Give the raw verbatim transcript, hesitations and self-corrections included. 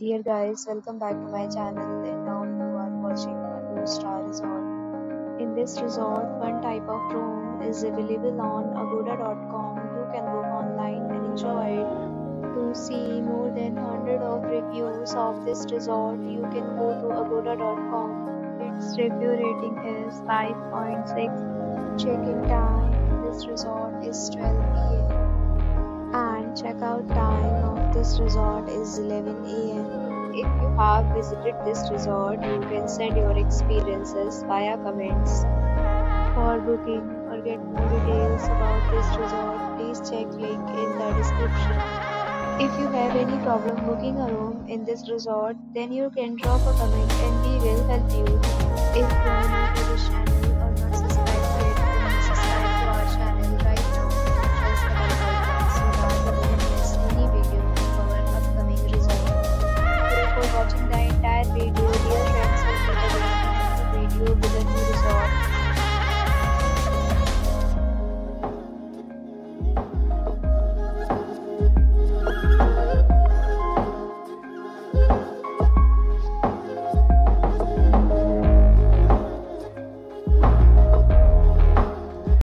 Dear guys, welcome back to my channel, and now you are watching a two star resort. In this resort, one type of room is available on agoda dot com. You can book online and enjoy it. To see more than one hundred of reviews of this resort, you can go to agoda dot com. Its review rating is five point six. Check-in time, this resort is twelve p m and check-out time of this resort is eleven a m If you have visited this resort, you can send your experiences via comments. For booking or get more details about this resort, please check link in the description. If you have any problem booking a room in this resort, then you can drop a comment and we will help you. If you are new to this channel,